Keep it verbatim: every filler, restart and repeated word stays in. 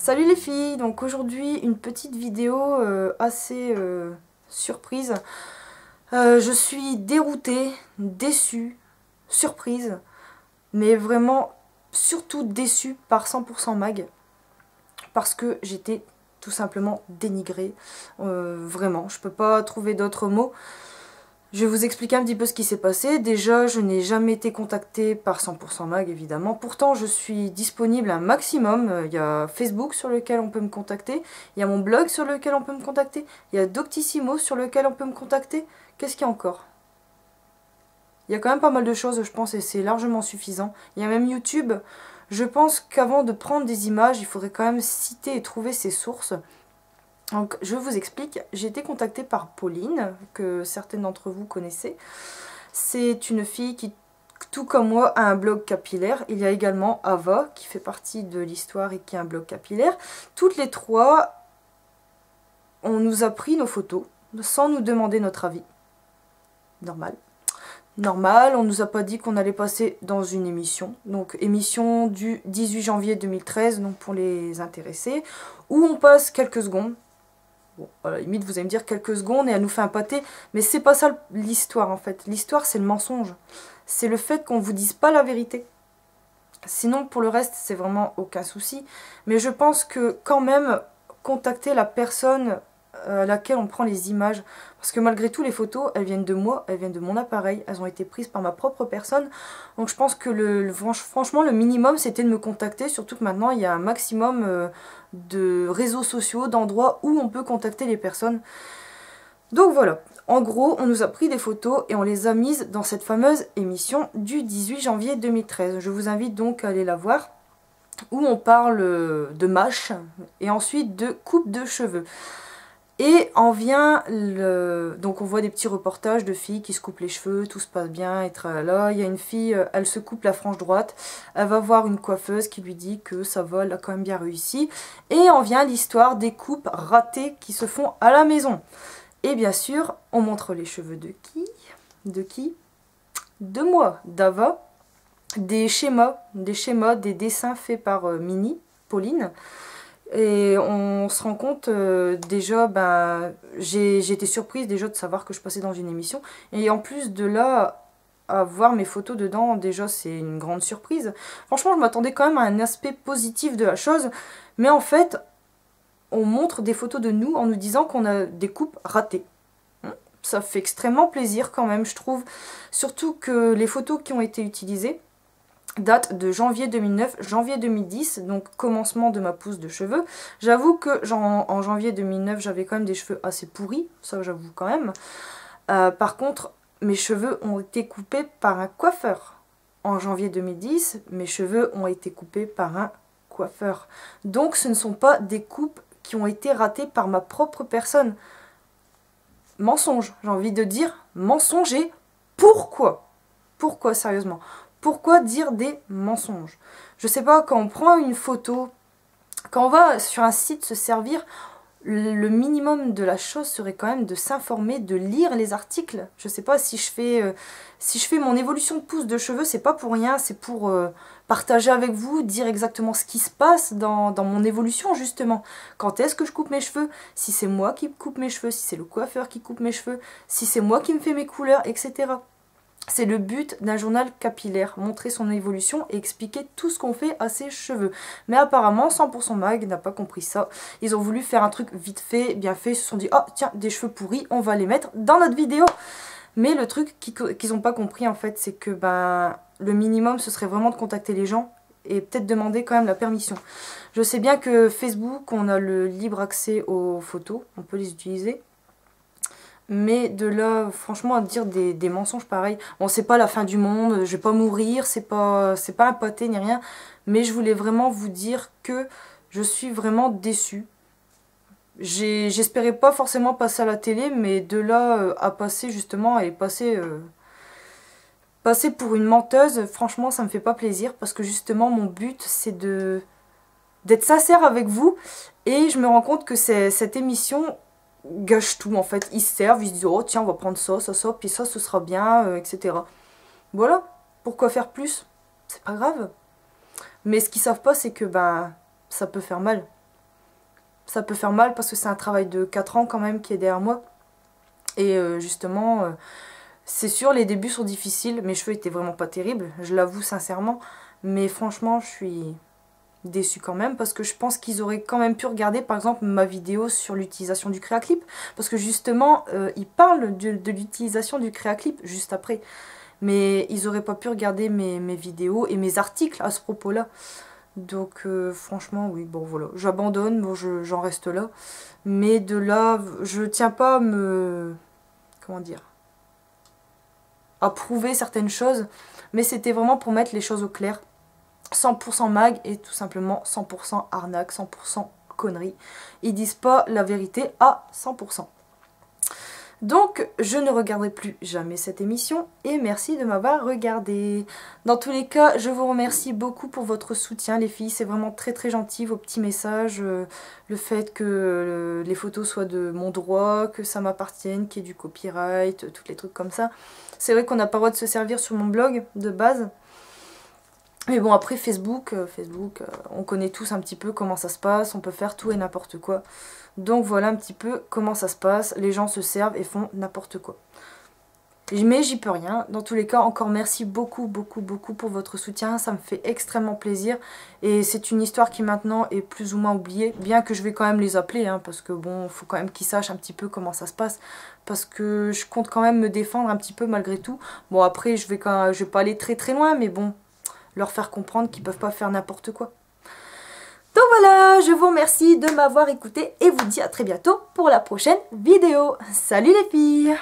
Salut les filles, donc aujourd'hui une petite vidéo euh, assez euh, surprise. Euh, je suis déroutée, déçue, surprise, mais vraiment surtout déçue par cent pour cent mag, parce que j'étais tout simplement dénigrée, euh, vraiment, je peux pas trouver d'autres mots. Je vais vous expliquer un petit peu ce qui s'est passé. Déjà, je n'ai jamais été contactée par cent pour cent mag, évidemment. Pourtant, je suis disponible un maximum. Il y a Facebook sur lequel on peut me contacter. Il y a mon blog sur lequel on peut me contacter. Il y a Doctissimo sur lequel on peut me contacter. Qu'est-ce qu'il y a encore? Il y a quand même pas mal de choses, je pense, et c'est largement suffisant. Il y a même YouTube. Je pense qu'avant de prendre des images, il faudrait quand même citer et trouver ses sources. Donc je vous explique, j'ai été contactée par Pauline, que certaines d'entre vous connaissez. C'est une fille qui, tout comme moi, a un blog capillaire. Il y a également Ava, qui fait partie de l'histoire et qui a un blog capillaire. Toutes les trois, on nous a pris nos photos, sans nous demander notre avis. Normal. Normal, on nous a pas dit qu'on allait passer dans une émission, donc émission du dix-huit janvier deux mille treize, donc pour les intéressés, où on passe quelques secondes. Bon, à la limite, vous allez me dire quelques secondes et elle nous fait un pâté. Mais c'est pas ça l'histoire, en fait. L'histoire, c'est le mensonge. C'est le fait qu'on vous dise pas la vérité. Sinon, pour le reste, c'est vraiment aucun souci. Mais je pense que, quand même, contacter la personne à laquelle on prend les images. Parce que malgré tout, les photos, elles viennent de moi, elles viennent de mon appareil. Elles ont été prises par ma propre personne. Donc je pense que, le, le franchement, le minimum, c'était de me contacter. Surtout que maintenant, il y a un maximum... Euh, de réseaux sociaux, d'endroits où on peut contacter les personnes. Donc voilà, en gros, on nous a pris des photos et on les a mises dans cette fameuse émission du dix-huit janvier deux mille treize. Je vous invite donc à aller la voir, où on parle de mâche et ensuite de coupe de cheveux. Et en vient, le... donc on voit des petits reportages de filles qui se coupent les cheveux, tout se passe bien, et tralala. Il y a une fille, elle se coupe la frange droite, elle va voir une coiffeuse qui lui dit que ça va, elle a quand même bien réussi. Et en vient l'histoire des coupes ratées qui se font à la maison. Et bien sûr, on montre les cheveux de qui? De qui? De moi, d'Ava. Des schémas, des schémas, des dessins faits par euh, Mini, Pauline. Et on se rend compte, euh, déjà, ben, j'ai été surprise déjà de savoir que je passais dans une émission. Et en plus de là, à voir mes photos dedans, déjà, c'est une grande surprise. Franchement, je m'attendais quand même à un aspect positif de la chose. Mais en fait, on montre des photos de nous en nous disant qu'on a des coupes ratées. Ça fait extrêmement plaisir quand même, je trouve. Surtout que les photos qui ont été utilisées date de janvier deux mille neuf, janvier deux mille dix, donc commencement de ma pousse de cheveux. J'avoue que j'en, en janvier deux mille neuf, j'avais quand même des cheveux assez pourris, ça j'avoue quand même. Euh, par contre, mes cheveux ont été coupés par un coiffeur. En janvier deux mille dix, mes cheveux ont été coupés par un coiffeur. Donc ce ne sont pas des coupes qui ont été ratées par ma propre personne. Mensonge, j'ai envie de dire mensonger. Pourquoi? Pourquoi sérieusement ? Pourquoi dire des mensonges? Je sais pas, quand on prend une photo, quand on va sur un site se servir, le minimum de la chose serait quand même de s'informer, de lire les articles. Je sais pas, si je fais, euh, si je fais mon évolution de pousse de cheveux, c'est pas pour rien, c'est pour euh, partager avec vous, dire exactement ce qui se passe dans, dans mon évolution justement. Quand est-ce que je coupe mes cheveux? Si c'est moi qui coupe mes cheveux, si c'est le coiffeur qui coupe mes cheveux, si c'est moi qui me fais mes couleurs, et cetera. C'est le but d'un journal capillaire, montrer son évolution et expliquer tout ce qu'on fait à ses cheveux. Mais apparemment, cent pour cent mag n'a pas compris ça. Ils ont voulu faire un truc vite fait, bien fait, ils se sont dit « Oh tiens, des cheveux pourris, on va les mettre dans notre vidéo !» Mais le truc qu'ils n'ont pas compris en fait, c'est que ben, le minimum ce serait vraiment de contacter les gens et peut-être demander quand même la permission. Je sais bien que Facebook, on a le libre accès aux photos, on peut les utiliser. Mais de là, franchement, à dire des, des mensonges pareils, bon, c'est pas la fin du monde, je vais pas mourir, c'est pas, c'est pas un pâté ni rien, mais je voulais vraiment vous dire que je suis vraiment déçue. J'espérais pas forcément passer à la télé, mais de là euh, à passer justement, et passer, euh, passer pour une menteuse, franchement, ça me fait pas plaisir, parce que justement, mon but, c'est de d'être sincère avec vous, et je me rends compte que cette émission gâche tout en fait, ils se servent, ils se disent oh tiens on va prendre ça, ça, ça, puis ça ce sera bien, euh, et cetera. Voilà, pourquoi faire plus? C'est pas grave. Mais ce qu'ils savent pas c'est que ben ça peut faire mal, ça peut faire mal parce que c'est un travail de quatre ans quand même qui est derrière moi. Et euh, justement, euh, c'est sûr, les débuts sont difficiles. Mes cheveux étaient vraiment pas terribles, je l'avoue sincèrement. Mais franchement, je suis déçue quand même parce que je pense qu'ils auraient quand même pu regarder par exemple ma vidéo sur l'utilisation du créaclip. Parce que justement, euh, ils parlent de, de l'utilisation du créaclip juste après. Mais ils n'auraient pas pu regarder mes, mes vidéos et mes articles à ce propos-là. Donc euh, franchement, oui, bon voilà, j'abandonne, bon, je, j'en reste là. Mais de là, je tiens pas à me... Comment dire ? À prouver certaines choses. Mais c'était vraiment pour mettre les choses au clair. cent pour cent mag et tout simplement cent pour cent arnaque, cent pour cent connerie. Ils disent pas la vérité à cent pour cent. Donc, je ne regarderai plus jamais cette émission et merci de m'avoir regardé. Dans tous les cas, je vous remercie beaucoup pour votre soutien, les filles. C'est vraiment très très gentil, vos petits messages, euh, le fait que euh, les photos soient de mon droit, que ça m'appartienne, qu'il y ait du copyright, euh, tous les trucs comme ça. C'est vrai qu'on n'a pas le droit de se servir sur mon blog de base. Mais bon, après Facebook, euh, Facebook, euh, on connaît tous un petit peu comment ça se passe, on peut faire tout et n'importe quoi. Donc voilà un petit peu comment ça se passe, les gens se servent et font n'importe quoi. Mais j'y peux rien. Dans tous les cas, encore merci beaucoup, beaucoup, beaucoup pour votre soutien, ça me fait extrêmement plaisir. Et c'est une histoire qui maintenant est plus ou moins oubliée, bien que je vais quand même les appeler, hein, parce que bon, faut quand même qu'ils sachent un petit peu comment ça se passe. Parce que je compte quand même me défendre un petit peu malgré tout. Bon après, je vais quand même, je vais pas aller très très loin, mais bon, leur faire comprendre qu'ils peuvent pas faire n'importe quoi. Donc voilà, je vous remercie de m'avoir écouté et vous dis à très bientôt pour la prochaine vidéo. Salut les filles!